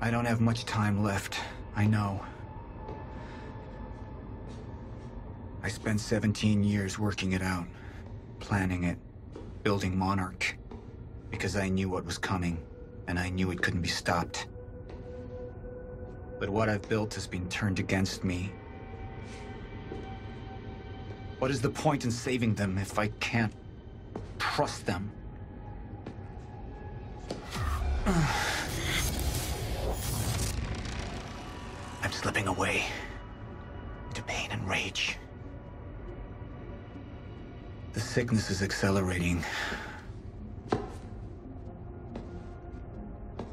I don't have much time left, I know. I spent 17 years working it out, planning it, building Monarch, because I knew what was coming, and I knew it couldn't be stopped. But what I've built has been turned against me. What is the point in saving them if I can't trust them? I'm slipping away into pain and rage. The sickness is accelerating. The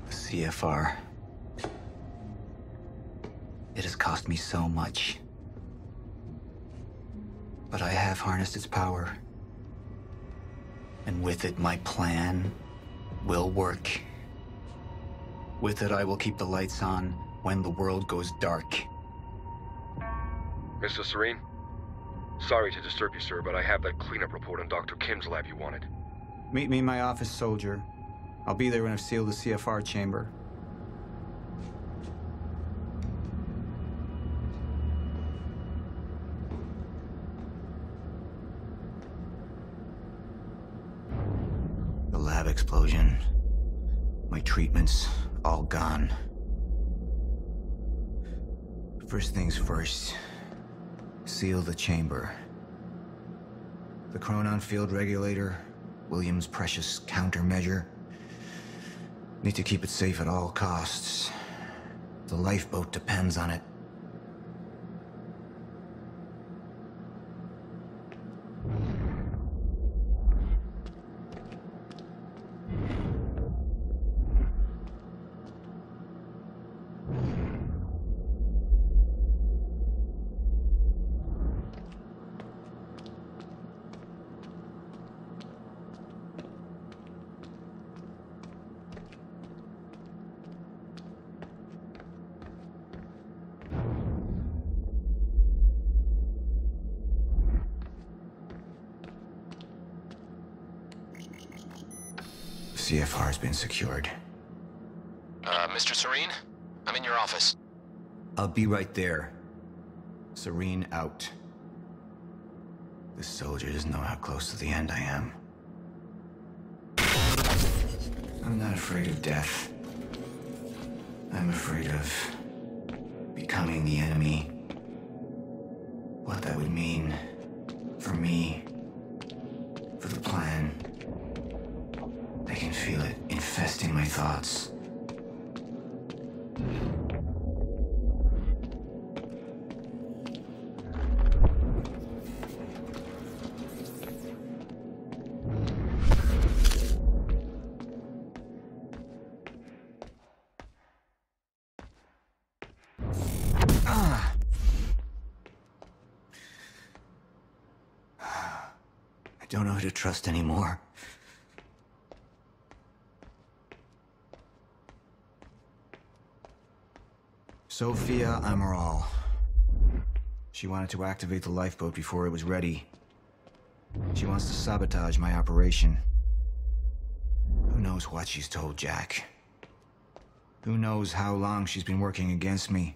CFR. It has cost me so much. But I have harnessed its power. And with it, my plan will work. With it, I will keep the lights on when the world goes dark. Mr. Serene? Sorry to disturb you, sir, but I have that cleanup report on Dr. Kim's lab you wanted. Meet me in my office, soldier. I'll be there when I've sealed the CFR chamber. The lab explosion. My treatments, all gone. First things first. Seal the chamber. The Chronon Field Regulator, William's precious countermeasure. Need to keep it safe at all costs. The lifeboat depends on it. CFR has been secured. Mr. Serene? I'm in your office. I'll be right there. Serene out. This soldier doesn't know how close to the end I am. I'm not afraid of death. I'm afraid of becoming the enemy. What that would mean for me, for the plan. I can feel it infesting my thoughts. I don't know who to trust anymore. Sophia Amaral. She wanted to activate the lifeboat before it was ready. She wants to sabotage my operation. Who knows what she's told Jack? Who knows how long she's been working against me?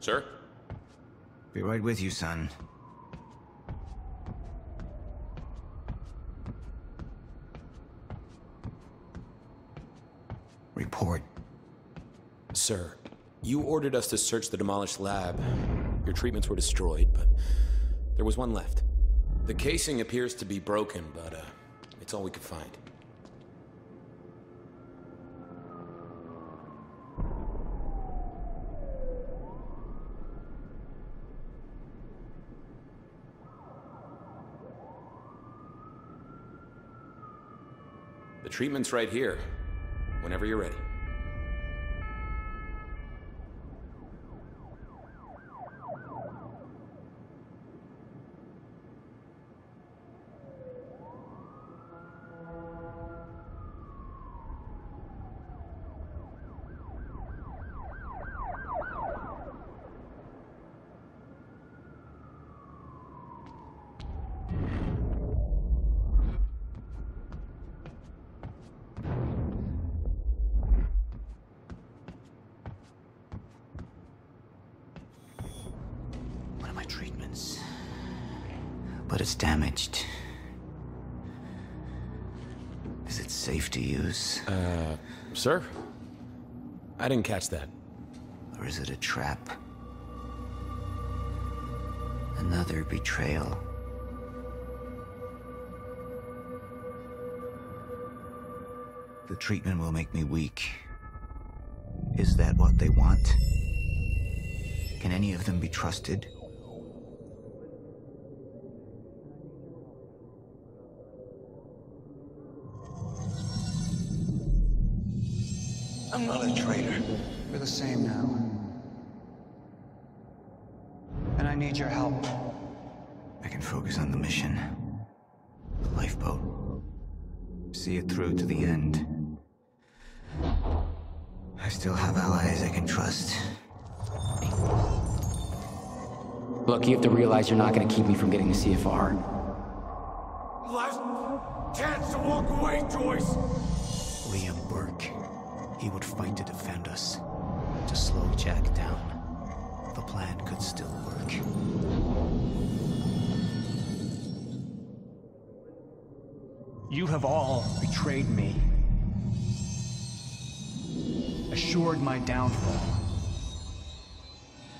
Sir? Be right with you, son. Report. Sir, you ordered us to search the demolished lab. Your treatments were destroyed, but there was one left. The casing appears to be broken, but it's all we could find. Treatment's right here, whenever you're ready. but it's damaged. Is it safe to use? Sir? I didn't catch that. Or is it a trap? Another betrayal. The treatment will make me weak. Is that what they want? Can any of them be trusted? I'm not a traitor. We're the same now. And I need your help. I can focus on the mission. The lifeboat. See it through to the end. I still have allies I can trust. Look, you have to realize you're not going to keep me from getting the CFR. Last chance to walk away, Joyce! Liam Burke. He would fight to defend us. To slow Jack down. The plan could still work. You have all betrayed me. Assured my downfall.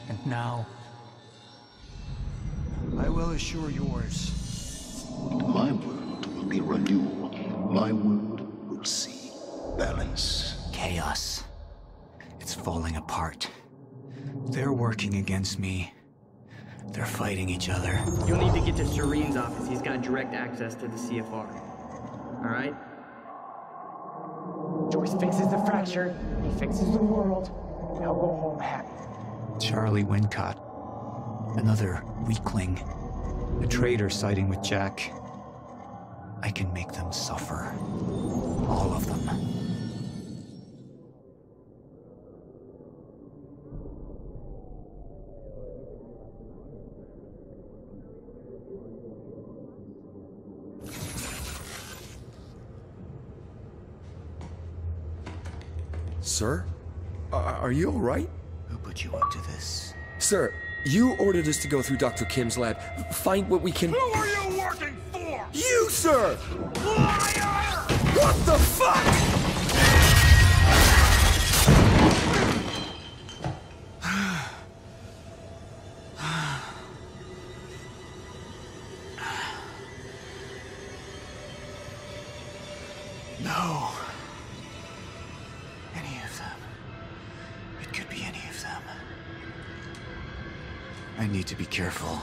And now, I will assure yours. My world will be renewed. My world will see balance. Chaos. It's falling apart. They're working against me. They're fighting each other. You'll need to get to Serene's office. He's got direct access to the CFR. All right? Joyce fixes the fracture, he fixes the world, and I'll go home happy. Charlie Wincott. Another weakling. A traitor siding with Jack. I can make them suffer. All of them. Sir? Are you alright? Who put you up to this? Sir, you ordered us to go through Dr. Kim's lab. Find what we can— Who are you working for? You, sir! Liar! What the fuck? No. I need to be careful.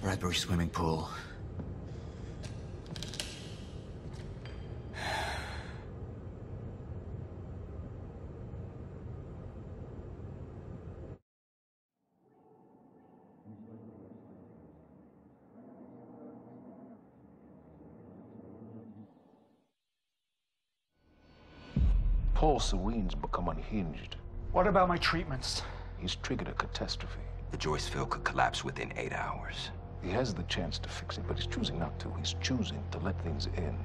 Bradbury swimming pool. Paul Seween's become unhinged. What about my treatments? He's triggered a catastrophe. The Joyce Field could collapse within 8 hours. He has the chance to fix it, but he's choosing not to. He's choosing to let things end.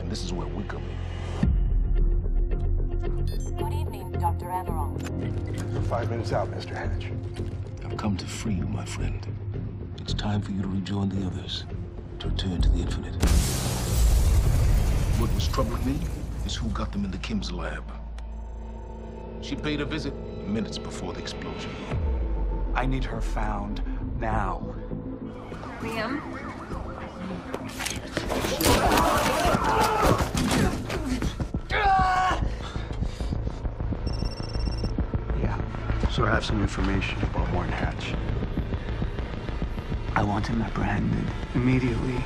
And this is where we come in. Good evening, Dr. Amaral. You're 5 minutes out, Mr. Hatch. I've come to free you, my friend. It's time for you to rejoin the others, to return to the Infinite. What was troubling me? Who got them into Kim's lab. She paid a visit minutes before the explosion. I need her found now. Liam? Yeah, so I have some information about Warren Hatch. I want him apprehended immediately.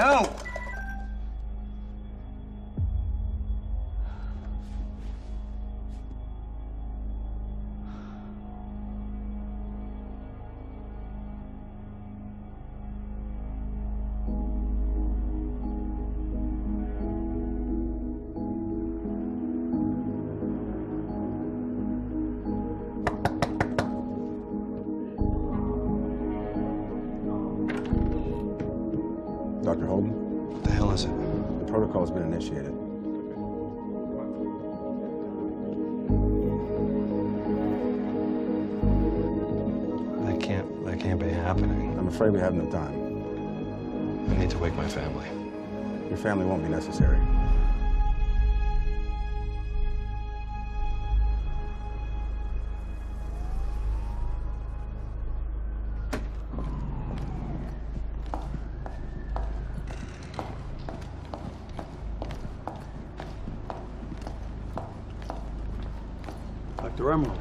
No! Dr. Holden? What the hell is it? The protocol has been initiated. That can't be happening. I'm afraid we have no time. I need to wake my family. Your family won't be necessary.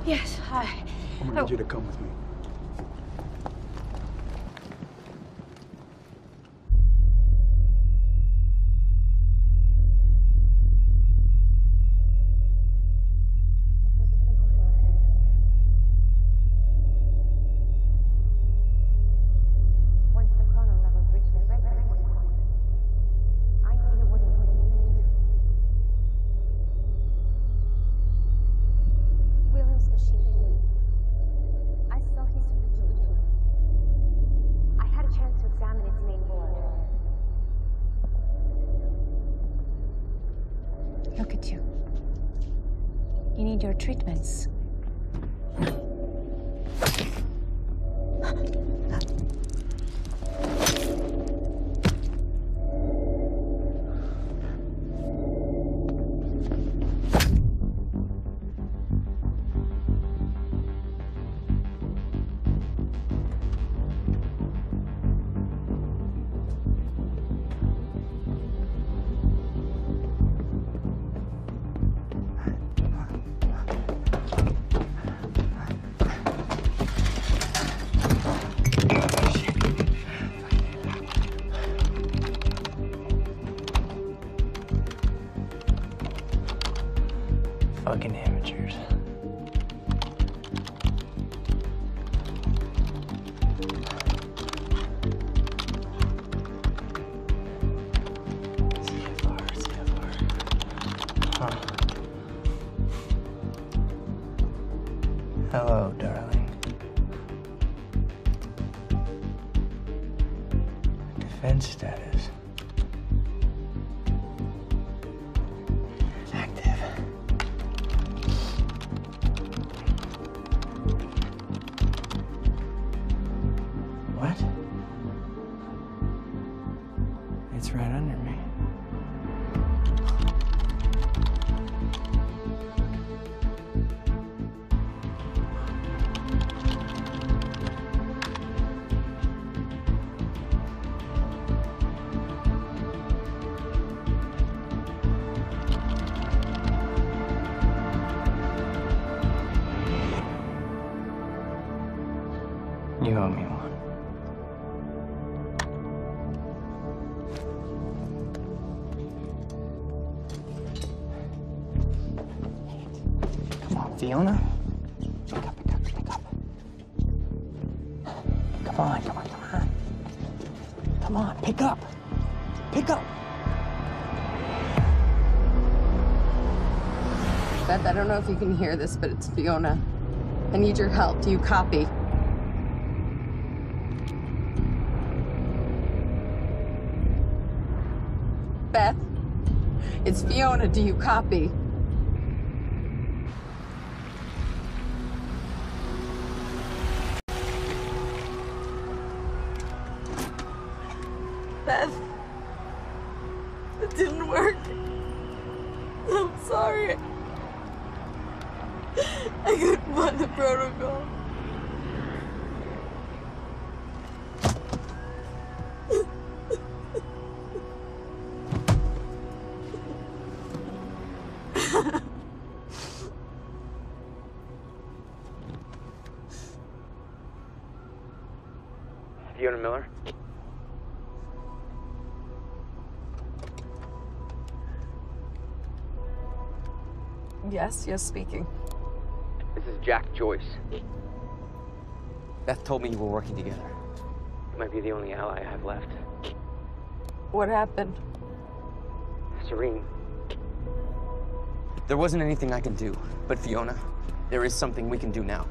Yes, hi. I'm going to need you to come with me. Treatments. Fiona? Pick up. Come on. Come on, pick up. Beth, I don't know if you can hear this, but it's Fiona. I need your help. Do you copy? Beth, it's Fiona. Do you copy? Fiona Miller? Yes, yes, speaking. This is Jack Joyce. Beth told me you were working together. You might be the only ally I have left. What happened? Serene. There wasn't anything I could do, but Fiona, there is something we can do now.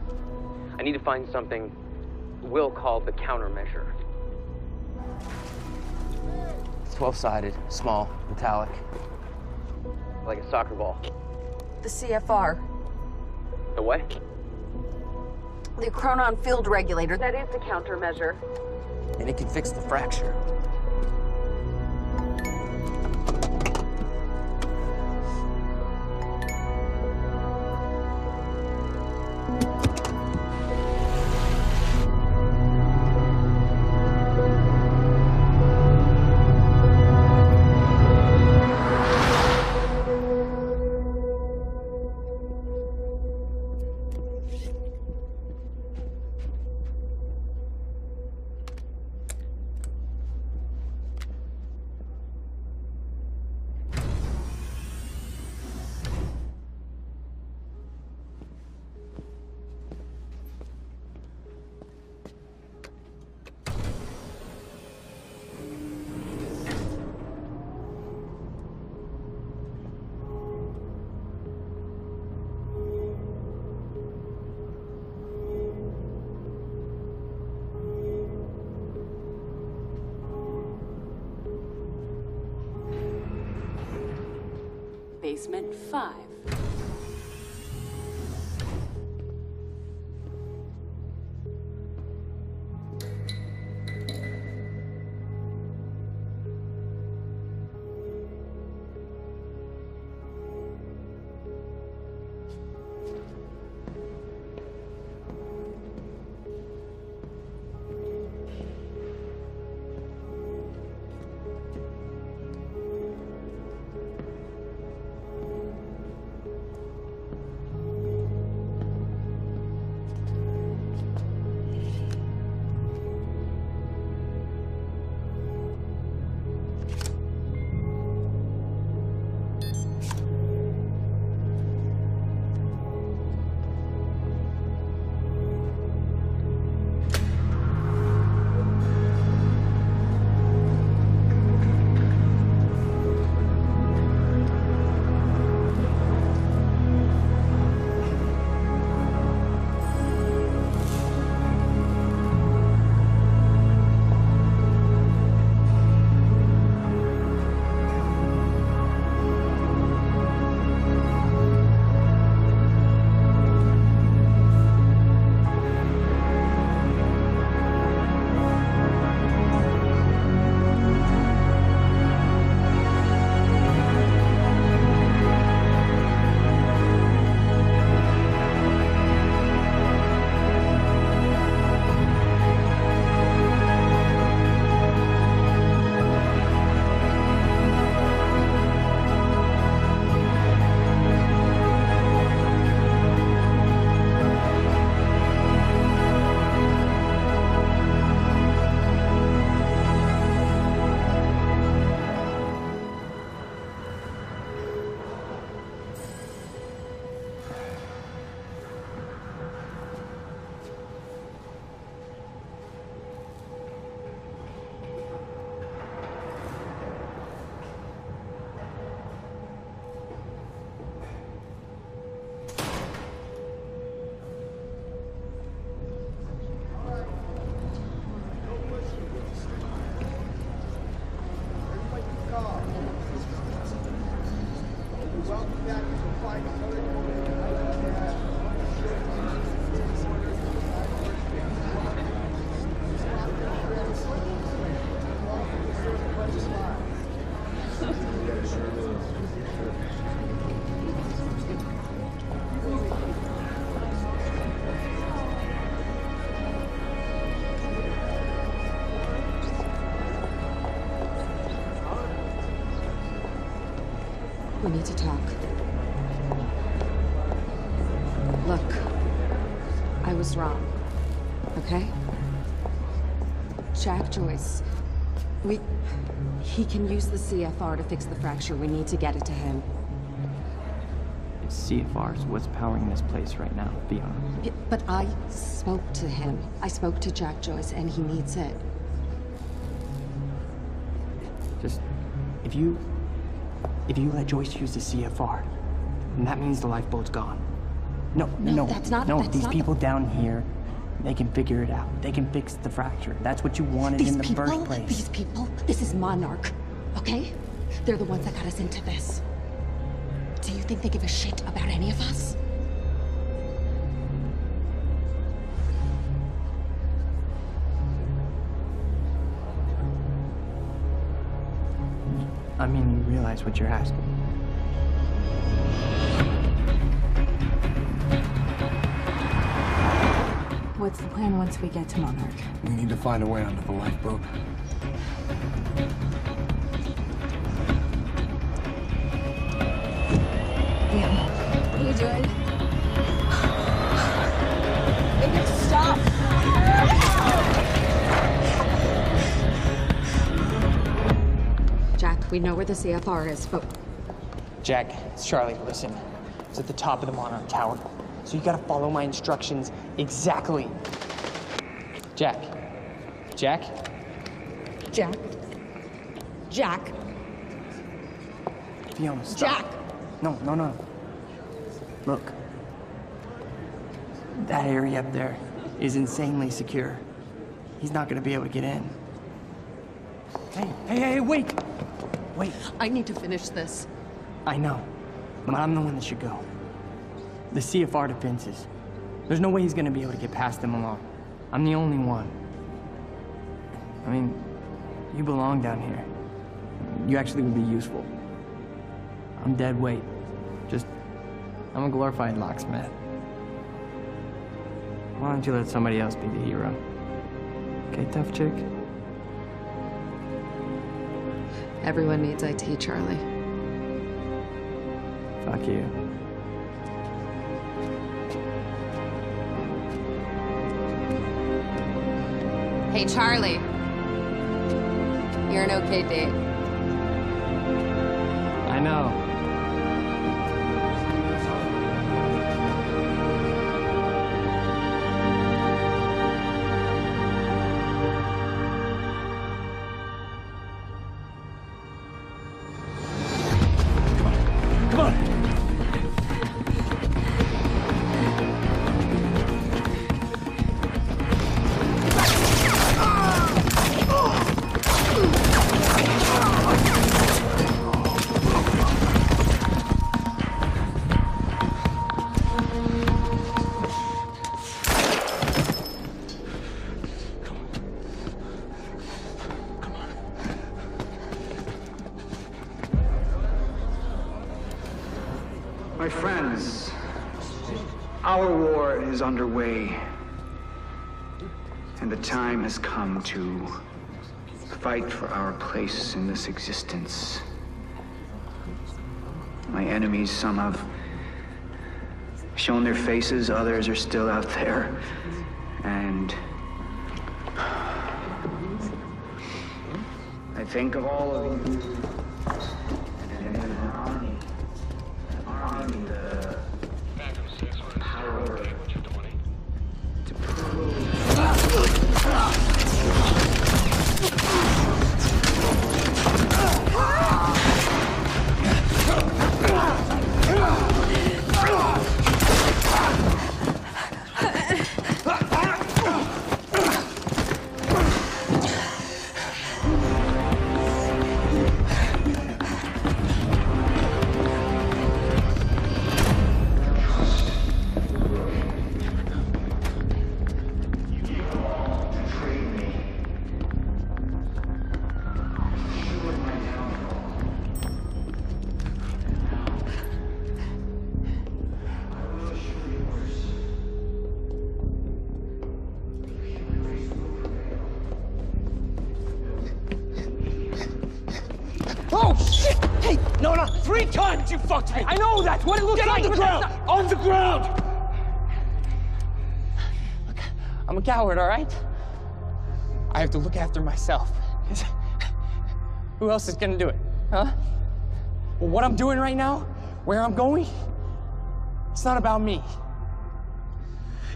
I need to find something we'll call the countermeasure. It's 12-sided, small, metallic. Like a soccer ball. The CFR. The what? The Chronon Field Regulator. That is the countermeasure. And it can fix the fracture. Basement 5. We need to talk. Look, I was wrong, okay? Jack Joyce, he can use the CFR to fix the fracture. We need to get it to him. see if ours was powering this place right now, Fiona. But I spoke to him. I spoke to Jack Joyce, and he needs it. Just, if you let Joyce use the CFR, and that means the lifeboat's gone. No, that's not, no, that's these not people the... down here, they can figure it out. They can fix the fracture. That's what you wanted in the first place. These people, this is Monarch, okay? They're the ones that got us into this. Do you think they give a shit about any of us? I mean, you realize what you're asking. What's the plan once we get to Monarch? We need to find a way onto the lifeboat. Damn. What are you doing? They can stop! Jack, we know where the CFR is, but... Jack, it's Charlie. Listen. It's at the top of the Monarch Tower. So you gotta follow my instructions exactly. Jack. Fiona, stop. Jack! No. Look. That area up there is insanely secure. He's not gonna be able to get in. Hey, wait. I need to finish this. I know, but I'm the one that should go. The CFR defenses. There's no way he's gonna be able to get past them alone. I'm the only one. I mean, you belong down here. You actually would be useful. I'm dead weight. Just, I'm a glorified locksmith. Why don't you let somebody else be the hero? Okay, tough chick? Everyone needs IT, Charlie. Fuck you. Hey, Charlie. You're an okay date. I know. Underway, and the time has come to fight for our place in this existence. My enemies, some have shown their faces, others are still out there, and I think of all of you and an army, the power. You fucked me. I know that's what it looks like. Get on the ground. On the ground. Look, I'm a coward, all right? I have to look after myself. Who else is gonna do it, huh? Well, what I'm doing right now, where I'm going, It's not about me.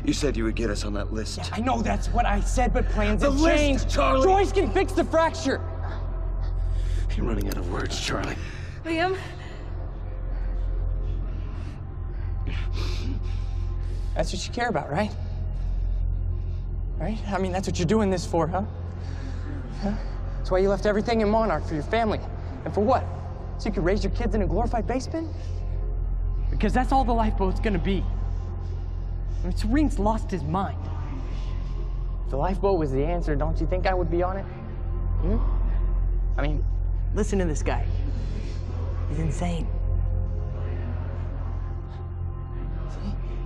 You said you would get us on that list. Yeah, I know that's what I said, but plans have changed. Charlie! Joyce can fix the fracture! You're running out of words, Charlie. Liam? That's what you care about, right? Right? I mean, that's what you're doing this for, huh? That's why you left everything in Monarch for your family. And for what? So you could raise your kids in a glorified basement? Because that's all the lifeboat's gonna be. I mean, Serene's lost his mind. If the lifeboat was the answer, don't you think I would be on it? Hmm? I mean, listen to this guy. He's insane.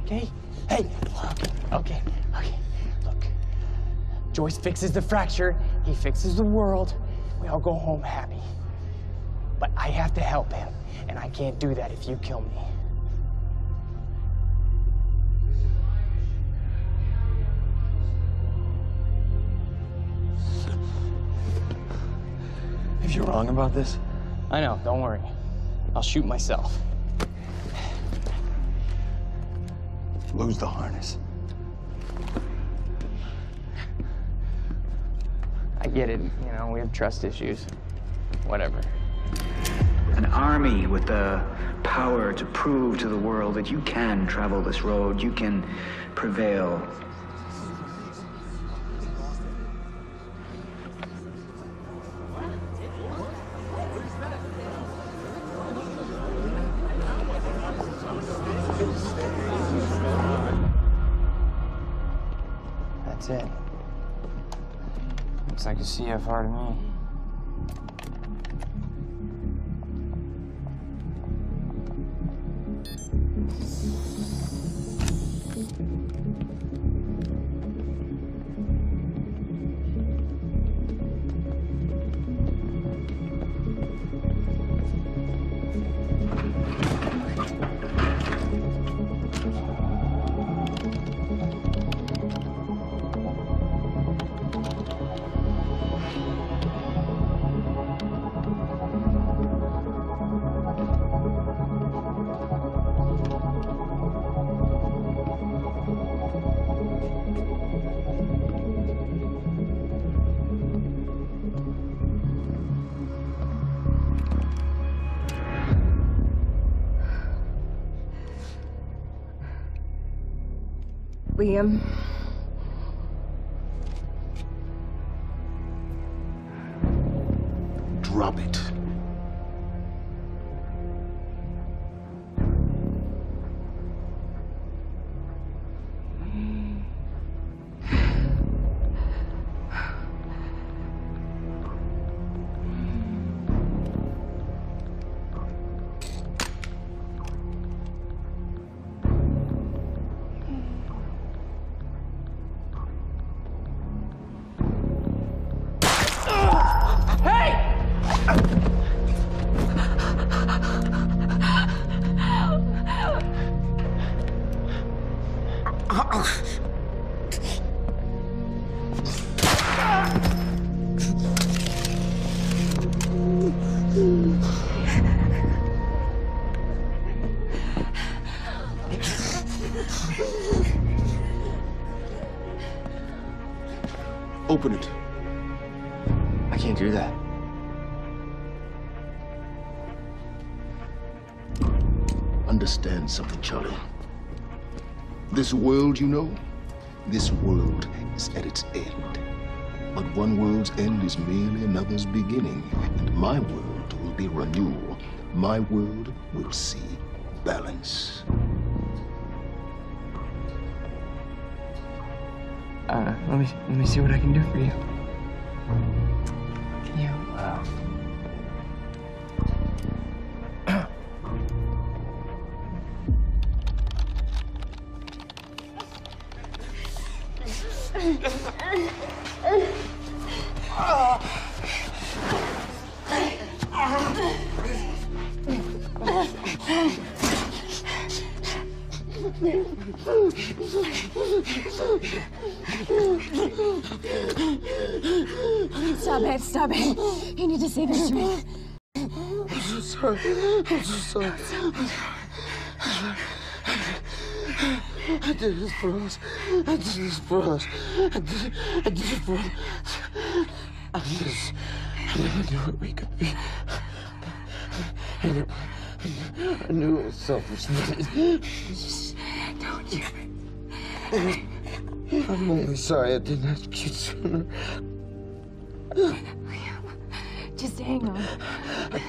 Okay? Hey! Okay, okay. Look. Joyce fixes the fracture. He fixes the world. We all go home happy. But I have to help him. And I can't do that if you kill me. If you're wrong about this... I know, don't worry. I'll shoot myself. Lose the harness. I get it, you know, we have trust issues. Whatever. An army with the power to prove to the world that you can travel this road, you can prevail. That's it. Looks like a CFR to me. Liam. Drop it. Open it. I can't do that. Understand something, Charlie. This world, you know, this world is at its end. But one world's end is merely another's beginning, and my world will be renewal. My world will see balance. Let me see what I can do for you. Can you, Stop it. You need to save your strength. I'm so sorry. I'm so sorry. I did this for us. I did this for us. I did it for us. I never knew what we could be. I knew it was selfish. Don't you? I'm only sorry I didn't ask you sooner. Just hang on. I'd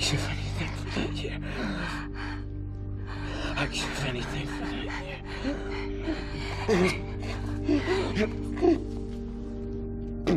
give anything for that year. I'd give anything for that year.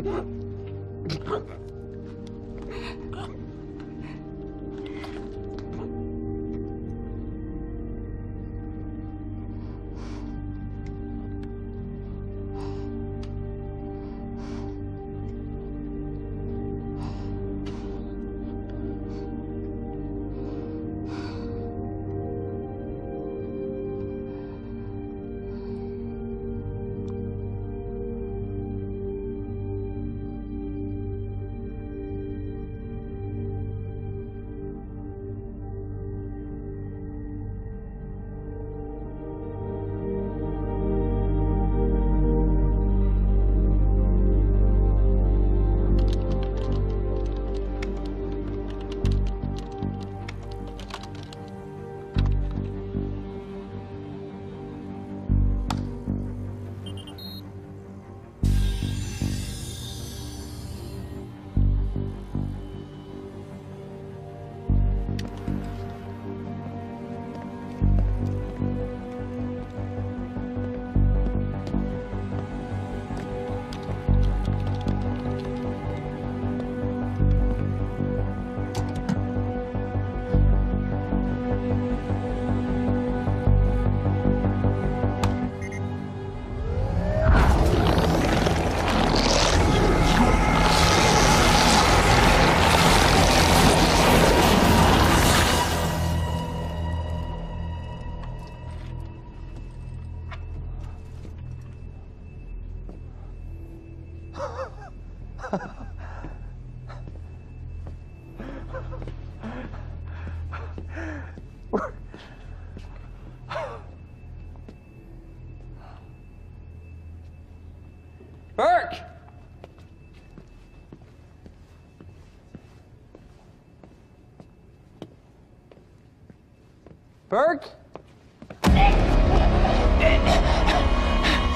Burke?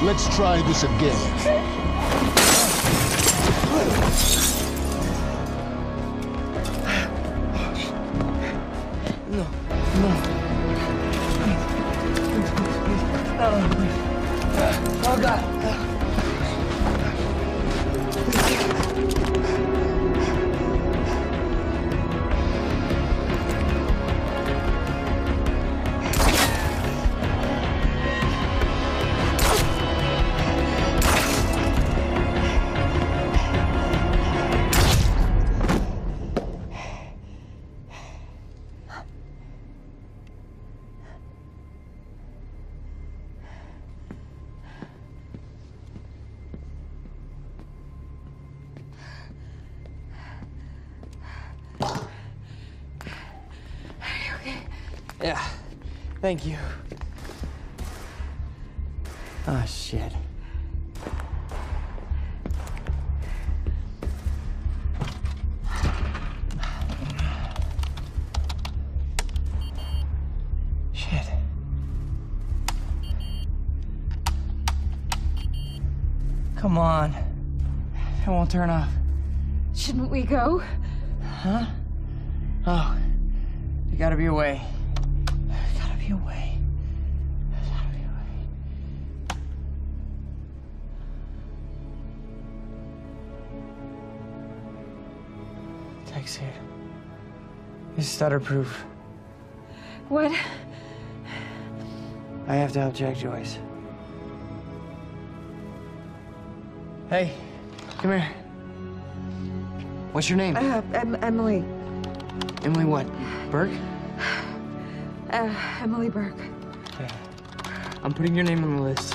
Let's try this again. No, no. Oh, God. Thank you. Ah, oh, shit. Shit. Come on. It won't turn off. Shouldn't we go? Huh? Oh, there gotta be a way. He's stutter-proof. What? I have to help Jack Joyce. Hey, come here. What's your name? Emily. Emily what? Burke? Emily Burke. Okay. I'm putting your name on the list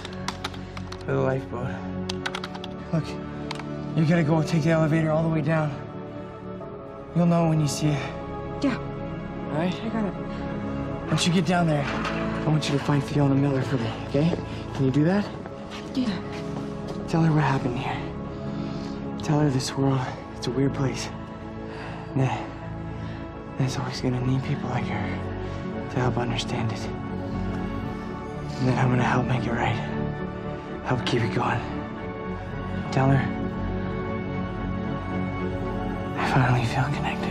for the lifeboat. Look, you gotta go take the elevator all the way down. You'll know when you see it. Yeah. all right? I got it. Once you get down there, I want you to find Fiona Miller for me, okay? Can you do that? Yeah. Tell her what happened here. Tell her this world, it's a weird place. And that's always gonna need people like her to help understand it. And then I'm gonna help make it right. Help keep it going. Tell her I finally feel connected.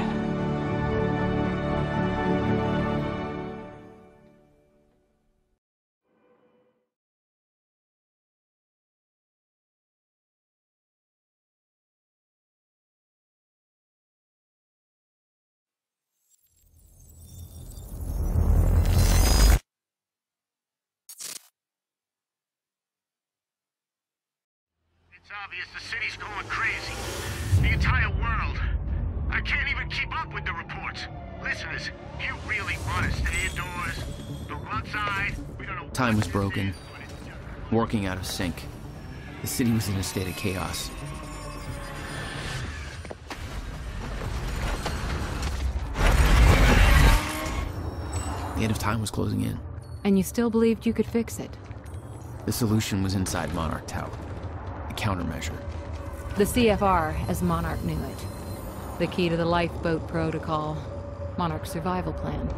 It's obvious the city's going crazy. The entire world. I can't even keep up with the reports. Listeners, you really want to stay indoors? Look outside. We don't know. Time was broken. Working out of sync. The city was in a state of chaos. The end of time was closing in. And you still believed you could fix it? The solution was inside Monarch Tower. Countermeasure. The CFR, as Monarch knew it. The key to the lifeboat protocol. Monarch's survival plan.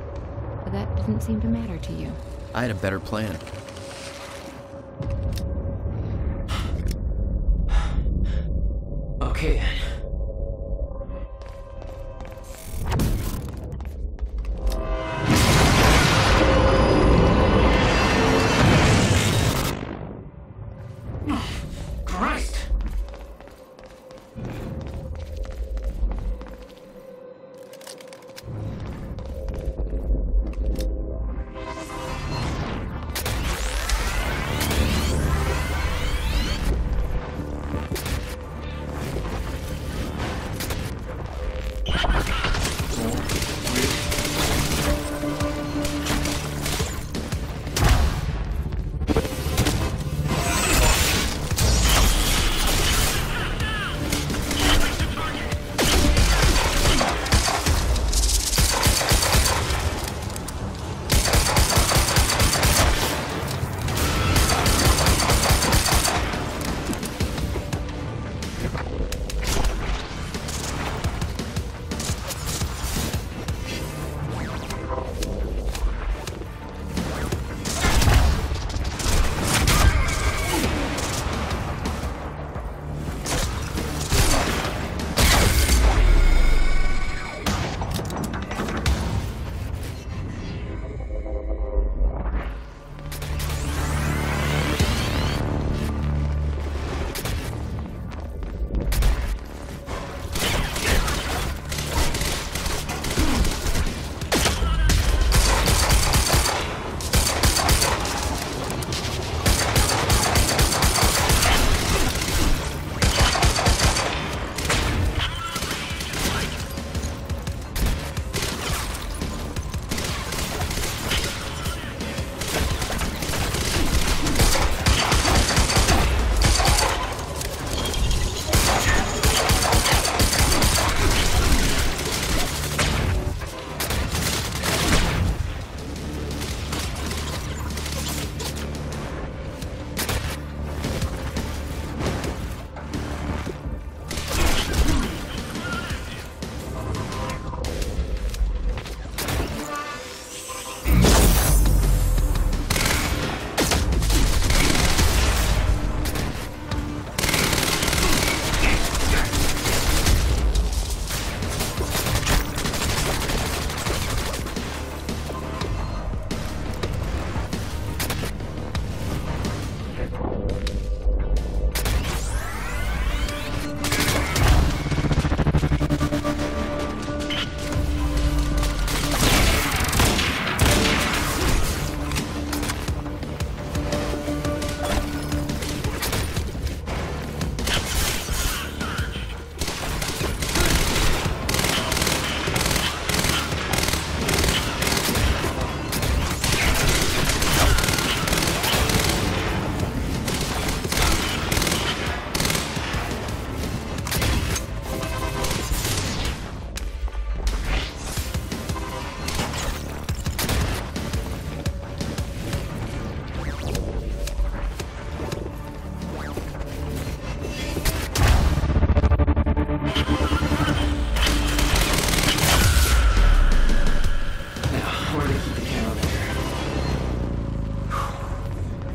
But that didn't seem to matter to you. I had a better plan. Okay.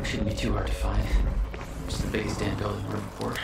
Shouldn't be too hard to find. It's the biggest damn building in Riverport.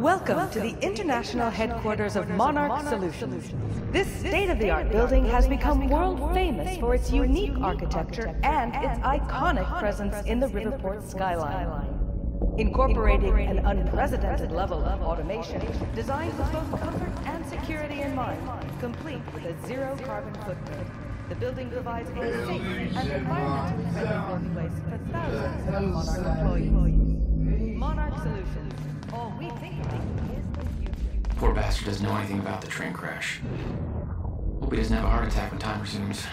Welcome to the international headquarters of Monarch Solutions. This state-of-the-art building has become world-famous for its unique architecture and its iconic presence in the Riverport skyline. Incorporating an unprecedented level of automation, designed with both comfort and security in mind, complete with a zero-carbon footprint. The building provides a safe and environmentally friendly place for thousands of Monarch employees. Monarch Solutions. All we think about is the future. Poor bastard doesn't know anything about the train crash. Hope he doesn't have a heart attack when time resumes.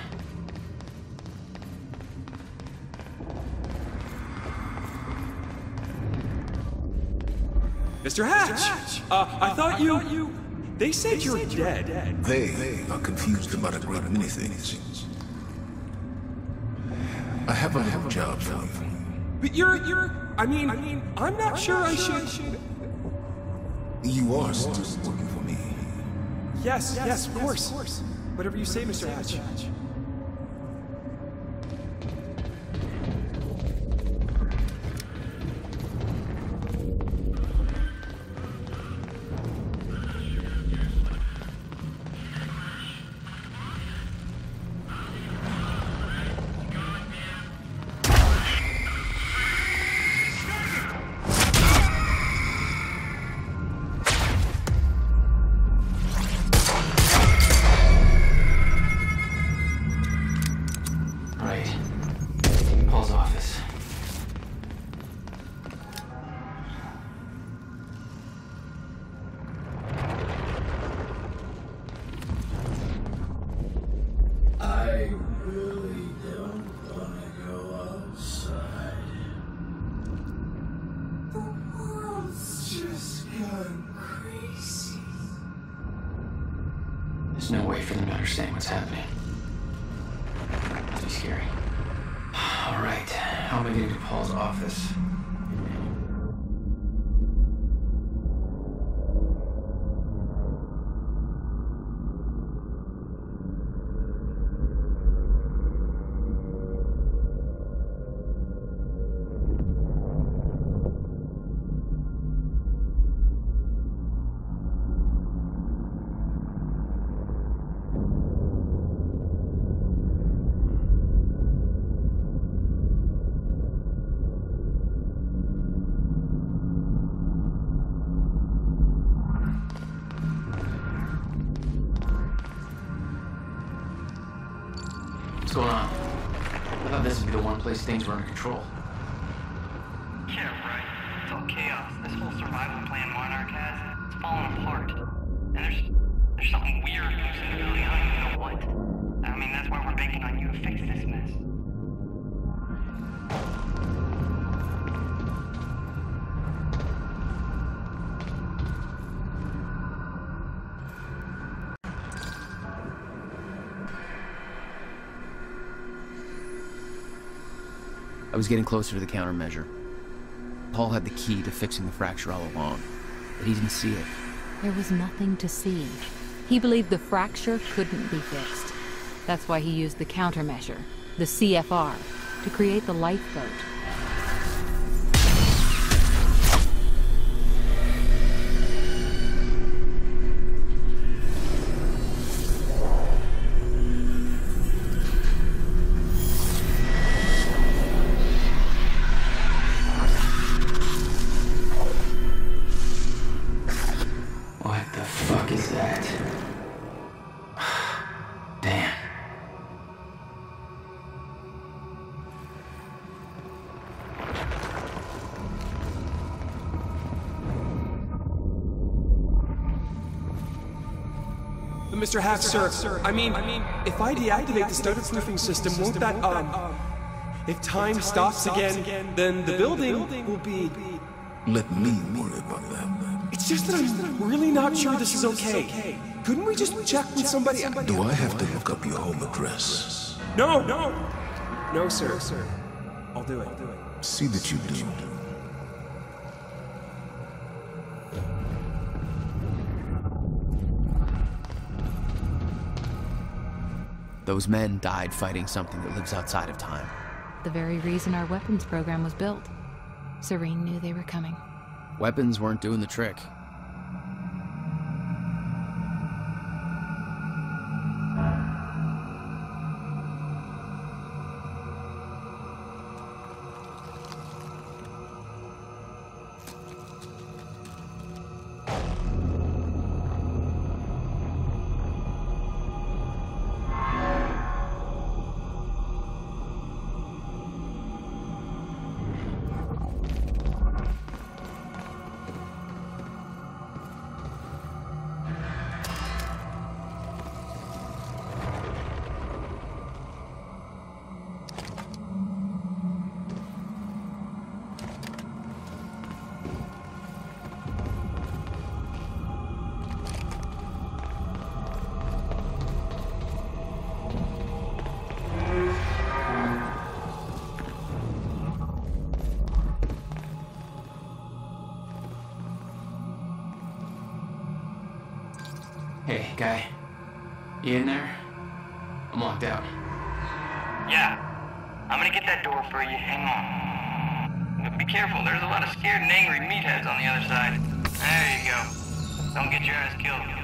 Mr. Hatch! I thought you... They said you were dead. They are confused about a great many things. I have a job for you. But I mean, I'm not sure I should... You are still working for me. Yes, of course. Whatever you say, Mr. Hatch. Place things were under control. Yeah, right. It's all chaos. This whole survival plan Monarch has, it's falling apart. And there's something weird loose in the building. I don't know what. I mean, that's why we're banking on you to fix this mess. I was getting closer to the countermeasure. Paul had the key to fixing the fracture all along, but he didn't see it. There was nothing to see. He believed the fracture couldn't be fixed. That's why he used the countermeasure, the CFR, to create the lifeboat. Mr. Hatch, sir, I mean, if I deactivate the stutter proofing system, won't that, if time stops again, then the building will be... Let me worry about that. It's just that I'm really not sure this is okay. Couldn't we just check with somebody? Do I have to look up your home address? No, sir. I'll do it. See that you do. Those men died fighting something that lives outside of time. The very reason our weapons program was built. Serene knew they were coming. Weapons weren't doing the trick. Guy, you in there? I'm locked out. Yeah, I'm gonna get that door for you. Hang on. But be careful, there's a lot of scared and angry meatheads on the other side. There you go. Don't get your ass killed.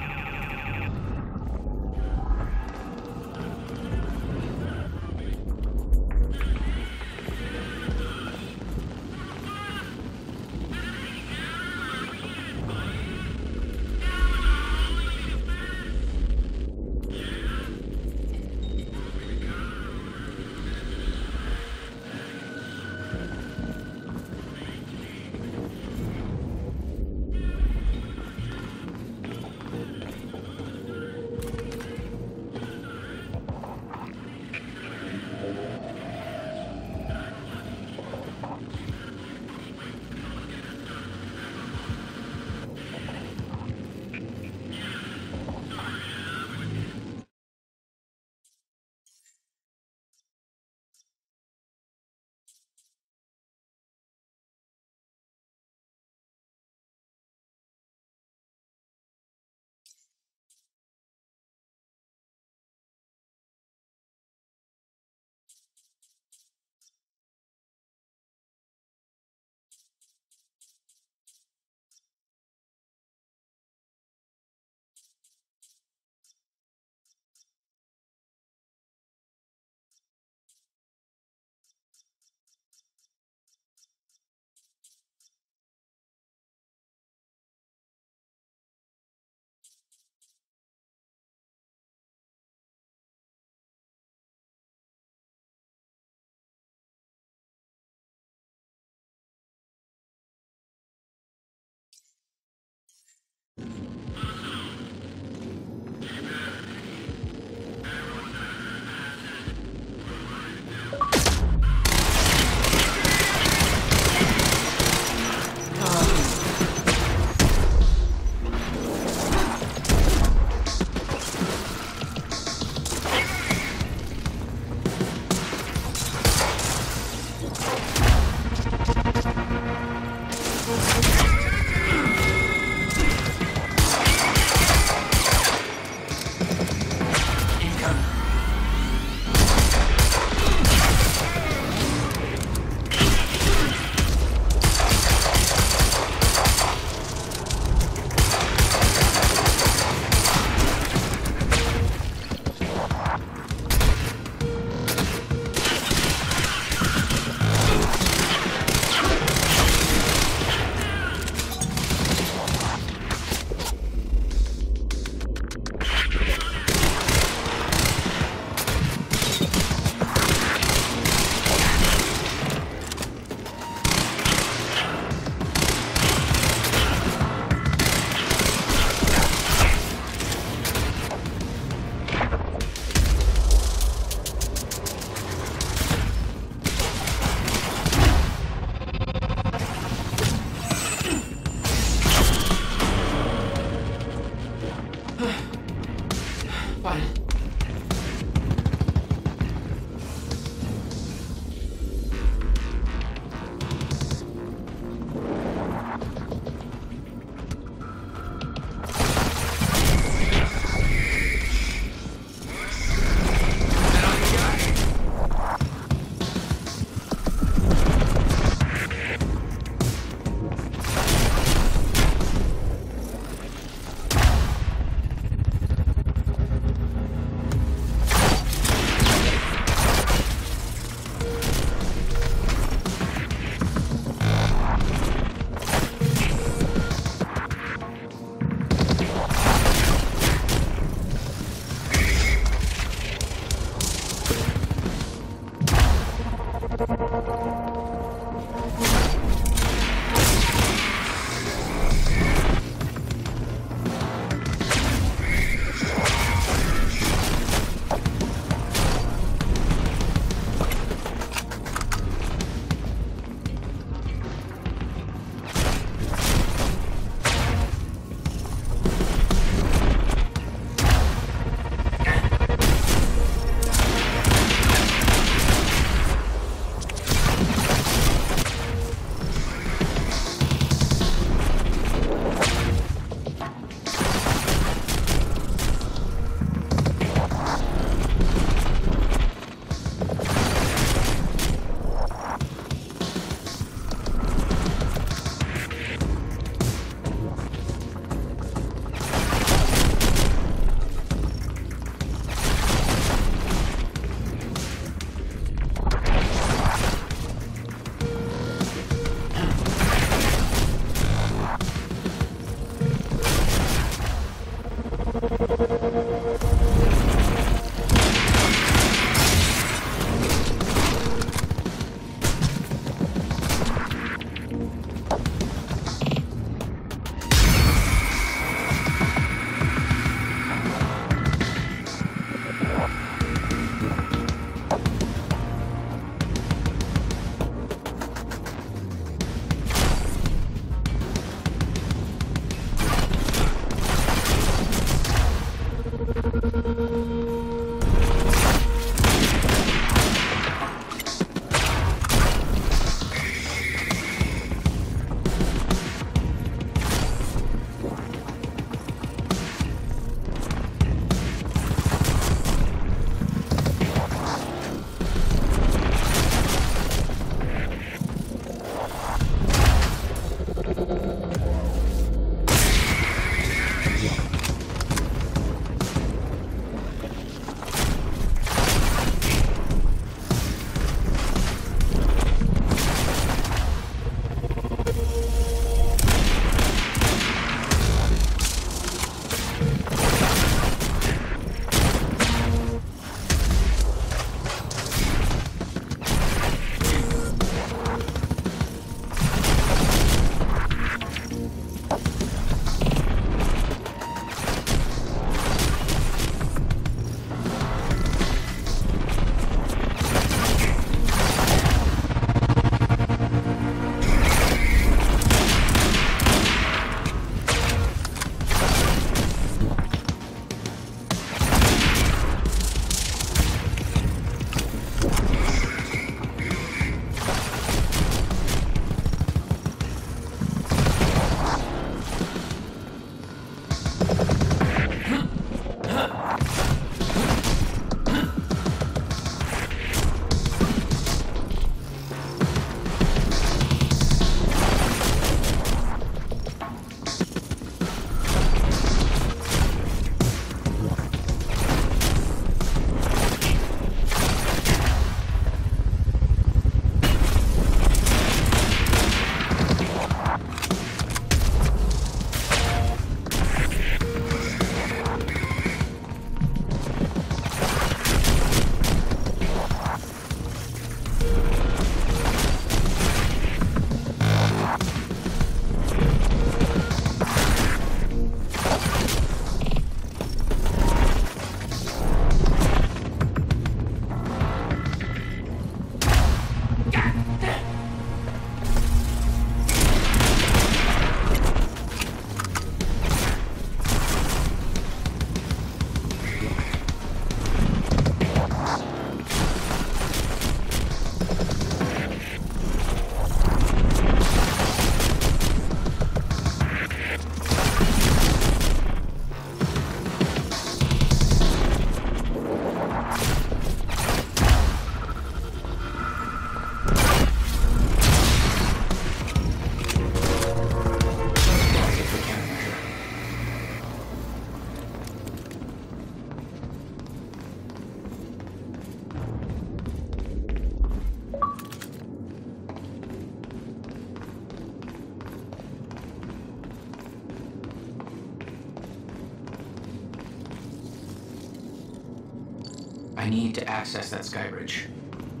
I need to access that sky bridge.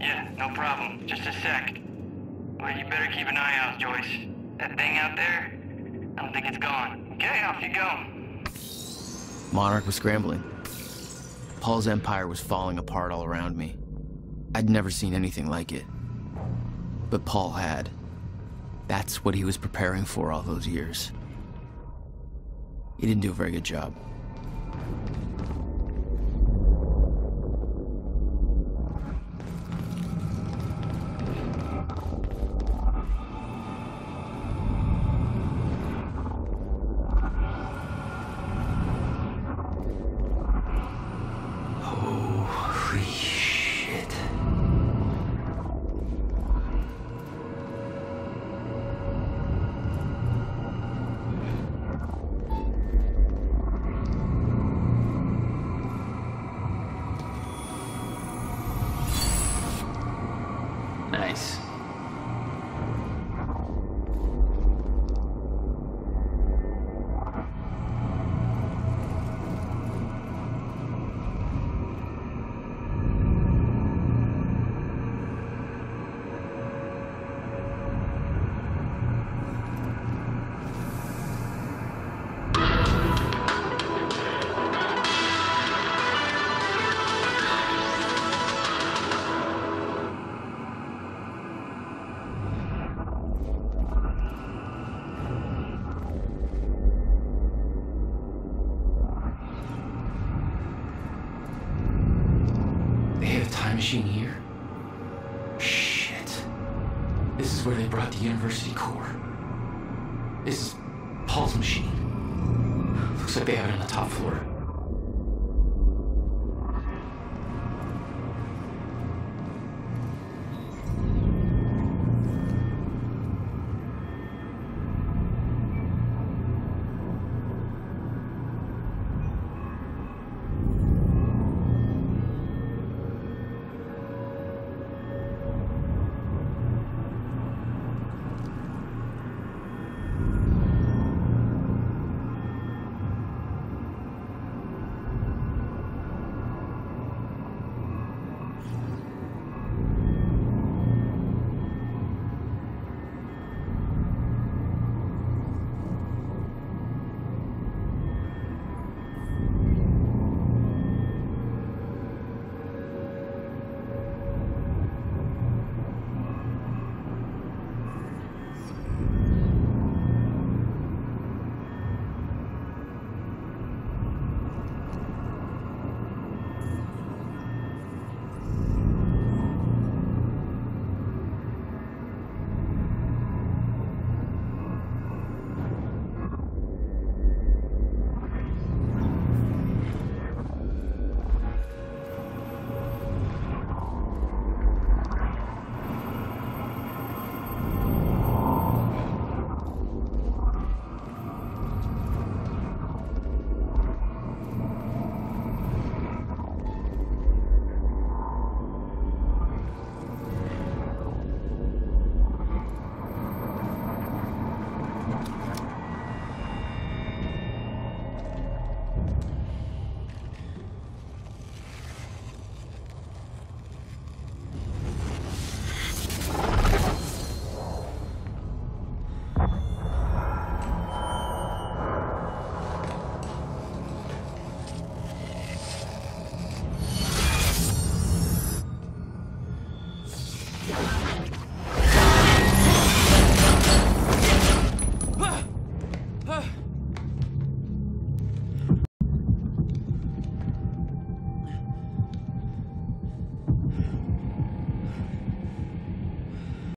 Yeah, no problem. Just a sec. Well, you better keep an eye out, Joyce. That thing out there, I don't think it's gone. Okay, off you go. Monarch was scrambling. Paul's empire was falling apart all around me. I'd never seen anything like it. But Paul had. That's what he was preparing for all those years. He didn't do a very good job. They have it on the top floor.